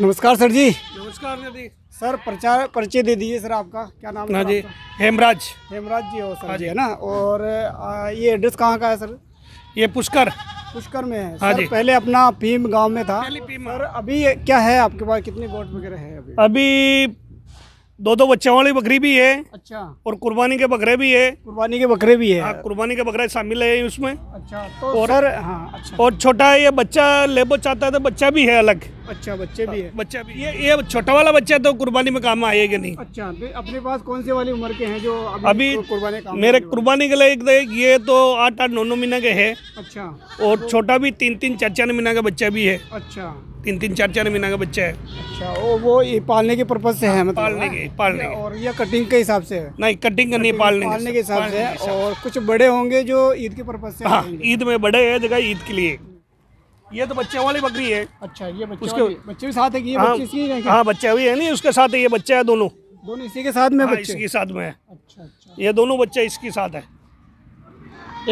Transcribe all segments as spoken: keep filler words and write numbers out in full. नमस्कार सर जी। नमस्कार नदी सर, प्रचार परिचय दे दीजिए सर। आपका क्या नाम है जी? हेमराज। हेमराज जी हो सर जी, है ना। और आ, ये एड्रेस कहाँ का है सर? ये पुष्कर पुष्कर में है सर। पहले अपना भीम गांव में था सर। अभी क्या है आपके पास, कितने गोट वगैरह है अभी? अभी दो दो बच्चों वाली बकरी भी है। अच्छा। और कुर्बानी के बकरे भी है। कुर्बानी के बकरे भी है। कुर्बानी के बकरे शामिल है उसमें। अच्छा। तो और सर, हाँ, अच्छा। और छोटा है ये बच्चा लेबो चाहता है तो बच्चा भी है अलग। अच्छा, बच्चे भी है। बच्चा भी ये ये छोटा वाला बच्चा तो कुर्बानी में काम आएगा नहीं। अच्छा। तो अपने पास कौन से वाली उम्र के हैं जो अभी कुर्बानी काम? मेरे कुर्बानी के लिए एक ये तो आठ आठ नौ नौ महीना के है। अच्छा। और छोटा भी तीन तीन चार चार महीना का बच्चा भी है। अच्छा। तीन तीन चार चार महीना का बच्चा है। अच्छा। ओ, वो ये पालने के पर्पज से है मतलब? पालने के पालने के। और ये कटिंग के हिसाब से है? नहीं, कटिंग का नहीं, पालने पालने के हिसाब से है। और कुछ बड़े होंगे जो ईद के पर्पज से? हाँ, ईद में बड़े है जगह ईद के लिए। ये तो बच्चे वाली बकरी है। अच्छा। ये बच्चे उसके बच्चे भी साथ है कि? हाँ, बच्चा भी है नहीं उसके साथ है। ये बच्चा है, दोनों दोनों इसी के साथ में? इसके साथ में है। अच्छा अच्छा। ये दोनों बच्चे इसके साथ है।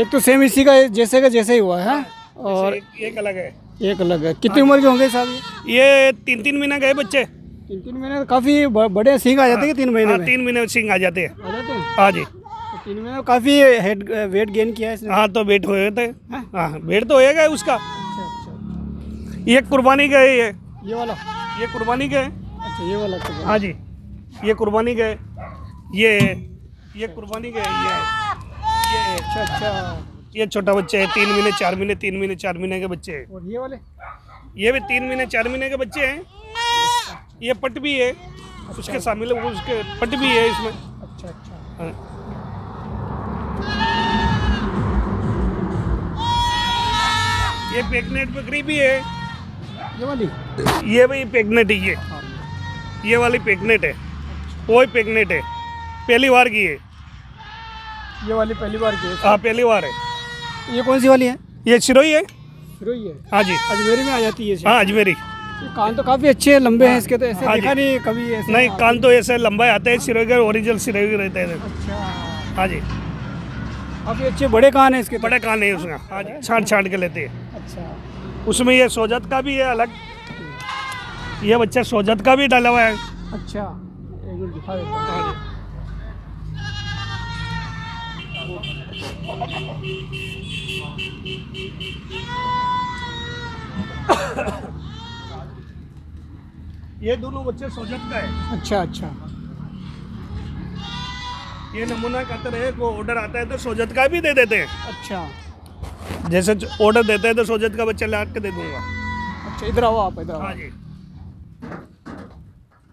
एक तो सेम इसी का जैसे का जैसे ही हुआ है और एक अलग है। एक अलग है। कितनी उम्र के होंगे साहब? ये तीन तीन महीना के बच्चे। तीन तीन महीने काफी बड़े सींग आ जाते हैं। तीन महीने तीन महीने सींग आ जाते हैं। हाँ जी, तीन महीने काफी हेड वेट गेन किया है इसने। हाँ, तो वेट हो जाते हैं। हाँ, वेट तो होएगा उसका। ये कुर्बानी का है। ये ये वाला ये कुर्बानी का है। अच्छा, ये वाला। हाँ जी, ये कुर्बानी का है। ये ये कुर्बानी का है। ये ये अच्छा अच्छा। ये छोटा बच्चे है, तीन महीने चार महीने तीन महीने चार महीने के बच्चे हैं। और ये वाले? ये भी तीन महीने चार महीने के बच्चे हैं। ये पट भी है। अच्छा। उसके शामिल है, उसके पट भी है इसमें। अच्छा अच्छा। हाँ। ये प्रेग्नेंट बकरी भी है। ये वाली? ये भी प्रेग्नेंट ही है। ये वाली प्रेग्नेंट है। वही प्रेग्नेंट है, पहली बार की है। ये वाली पहली बार की है? हाँ, पहली बार है। ये कौन सी वाली है? ये सिरोही है। सिरोही है। हाँ जी, अजमेरी में आ जाती है। हाँ, अजमेरी। कान तो काफी अच्छे लंबे हैं इसके तो, ऐसे देखा नहीं कभी ऐसे। नहीं, कान तो ऐसे लंबा आते हैं। सिरोही के ओरिजिनल सिरोही के रहते हैं। अच्छा। हाँ जी, काफी अच्छे बड़े कान है इसके। बड़े कान है उसका। हाँ जी, छाट छाट के लेते हैं। अच्छा। उसमें ये सोजत का भी है अलग। ये बच्चा सोजत का भी डाला हुआ है। अच्छा, एक मिनट दिखा देता। ये दोनों बच्चे सोजत का है। अच्छा अच्छा। ये नमूना कहते हैं को ऑर्डर आता है तो सोजत का भी दे देते हैं। अच्छा। जैसे ऑर्डर देते हैं तो सोजत का बच्चा ला के दे दूंगा। अच्छा, इधर आओ आप, इधर आओ। हाँ जी,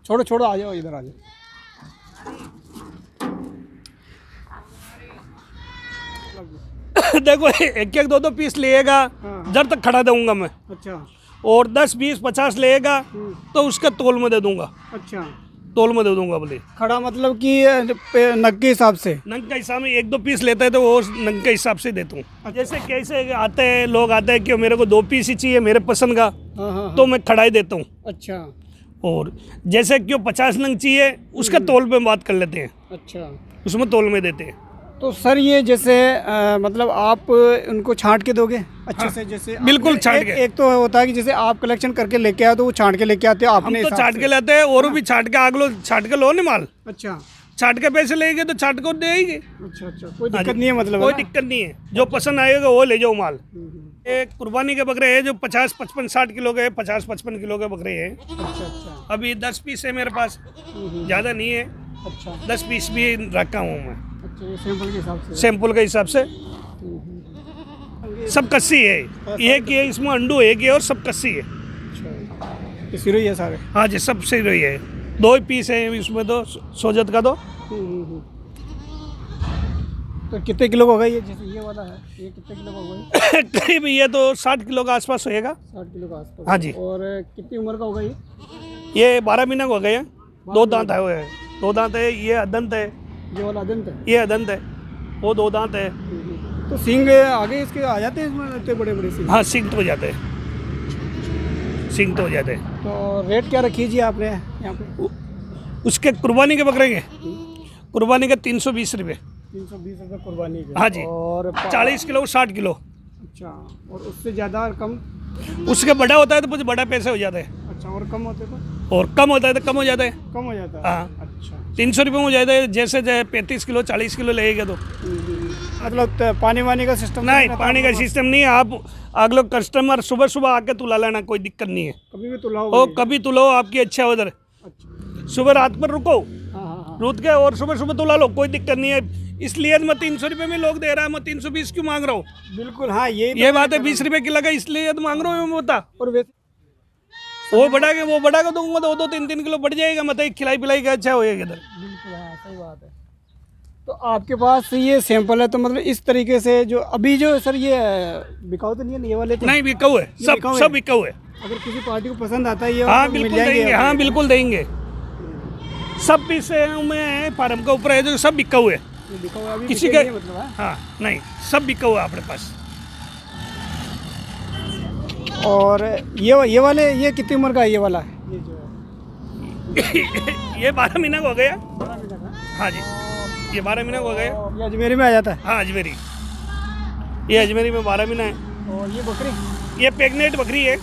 छोड़ो छोड़ो, आ जाओ इधर आ जाओ। देखो, एक एक दो दो पीस लेगा। हाँ। जब तक खड़ा दूंगा मैं। अच्छा। और दस बीस पचास लेगा तो उसके तोल में दे दूंगा। अच्छा, तोल में दे दूंगा बोले। खड़ा मतलब कि नग के हिसाब से? नग के हिसाब में एक दो पीस लेता है तो वो नग के हिसाब से देता हूँ। अच्छा। जैसे कैसे आते हैं लोग, आते हैं कि मेरे को दो पीस ही चाहिए मेरे पसंद का। हाँ हाँ। तो मैं खड़ा ही देता हूँ। अच्छा। और जैसे क्यों पचास नंग चाहिए उसका तोल पे बात कर लेते हैं। अच्छा, उसमें तोल में देते हैं। तो सर ये जैसे आ, मतलब आप उनको छांट के दोगे अच्छे? हाँ, से जैसे बिल्कुल छांट के। एक तो होता है कि जैसे आप कलेक्शन करके लेके आए तो वो छांट के लेके आते हो? आपने तो छांट के लाते हैं। और हाँ। भी छांट के आग लो, छांट के लो नहीं माल। अच्छा, छांट के पैसे लेंगे तो छांट को देंगे। अच्छा अच्छा, कोई दिक्कत नहीं है मतलब? कोई दिक्कत नहीं है, जो पसंद आएगा वो ले जाओ माल। एक कुर्बानी के बकरे है जो पचास पचपन साठ किलो के, पचास पचपन किलो के बकरे है। अच्छा अच्छा। अभी दस पीस है मेरे पास, ज़्यादा नहीं है। अच्छा, दस पीस भी रखा हूँ मैं। अच्छा, सैंपल के हिसाब से? सैंपल के हिसाब से। सब कस्सी है, एक है इसमें अंडू है कि, और सब कस्सी है। अच्छा, सिरोही है सारे? हाँ जी, सब सिरोही है। दो ही पीस है इसमें तो सोजत का। दो तो कितने किलो का होगा ये? जैसे ये वाला है, ये कितने किलो का होगा? करीब ये तो साठ किलो का आसपास होएगा। साठ किलो का आसपास? हाँ जी। और कितनी उम्र का होगा ये? ये बारह महीना का होगा। ये दो दांत है, दो दांत है। ये अदंत है। ये वाला अदंत है? ये अदंत है, वो दो दांत है। तो सींग आगे इसके आ जाते हैं इसमें इतने बड़े बड़े सींग? हाँ, सींग तो हो जाते हैं, सींग तो हो जाते हैं। तो रेट क्या रखी जी आपने यहाँ पे उसके कुर्बानी के बकरे के? कुर्बानी के तीन सौ बीस रुपये। तीन सौ बीस रुपये कुर्बानी के? हाँ जी। और चालीस किलो साठ किलो। अच्छा। और उससे ज़्यादा कम? उसके बड़ा होता है तो कुछ बड़ा पैसे हो जाते हैं। अच्छा, और कम होते तो और कम होता है तो कम हो जाता है, कम हो जाता है। हाँ अच्छा, तीन सौ रुपये में हो जाता है जैसे जैसे पैंतीस किलो चालीस किलो लगेगा तो। मतलब पानी वानी का सिस्टम नहीं, पानी का सिस्टम नहीं है। आप आप लोग कस्टमर सुबह सुबह आके तुला लेना, कोई दिक्कत नहीं है। कभी भी तुलाओ ओ कभी तुलाओ आपकी अच्छा उधर। अच्छा सुबह रात पर रुको, रुक के और सुबह सुबह तुला लो, कोई दिक्कत नहीं है। इसलिए मैं तीन सौ रुपये में लोग दे रहा है, मैं तीन सौ बीस क्यों मांग रहा हूँ। बिल्कुल हाँ, ये ये बात है। बीस रुपये किलो का इसलिए तो मांग रहा हूँ मैं, बता। और वो बढ़ा के वो बढ़ा के दूंगा तो वो दो तीन तीन किलो बढ़ जाएगा, मतलब खिलाई पिलाई का अच्छा होएगा इधर। बिल्कुल हाँ, सही बात है। तो आपके पास ये सैंपल है तो मतलब इस तरीके से जो अभी जो सर ये बिकाऊ तो नहीं है, ये वाले नहीं बिकाऊ है, सब सब बिकाऊ है। अगर किसी पार्टी को पसंद आता है ये, हाँ बिल्कुल देंगे, हाँ बिल्कुल देंगे। सब पीस में फार्म का ऊपर है जो सब बिकाऊ है, किसी के मतलब है? हाँ नहीं, सब बिका हुआ अपने पास। और ये ये वाले ये कितनी उम्र का है ये वाला? ये जो है ये बारह महीना का हो गया। बारह महीना का? हाँ जी, ये बारह महीना का हो गया। ये अजमेरी में आ जाता है? हाँ अजमेरी, ये अजमेरी में बारह महीना है। और ये बकरी, ये प्रेग्नेंट बकरी है,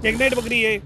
प्रेग्नेंट बकरी है।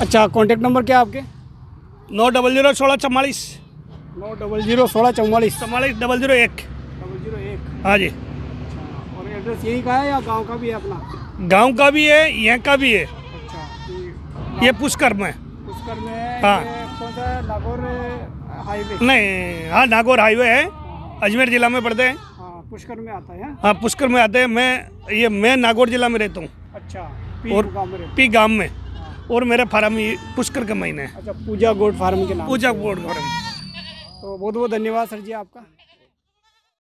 अच्छा, कॉन्टेक्ट नंबर क्या है आपके? नौ डबल जीरो सोलह चौवालीस नौ डबल जीरो सोलह चौवालीस चौवालीस डबल जीरो एक डबल जीरो एक हाँ जी। और एड्रेस यही का है या गांव का भी है अपना? गांव का भी है, यहाँ का भी है। अच्छा, ये पुष्कर में पुष्कर में हाँ कौन सा? नागौर हाईवे? नहीं, हाँ नागौर हाईवे है, अजमेर जिला में पड़ते हैं। हाँ पुष्कर में आता है? हाँ पुष्कर में आते हैं। मैं ये मैं नागौर जिला में रहता हूँ। अच्छा, और पी गांव में, और मेरा फार्म पुष्कर का महीना है। अच्छा, पूजा गोट फार्म के नाम? Pooja goat farm. तो बहुत बहुत धन्यवाद सर जी आपका।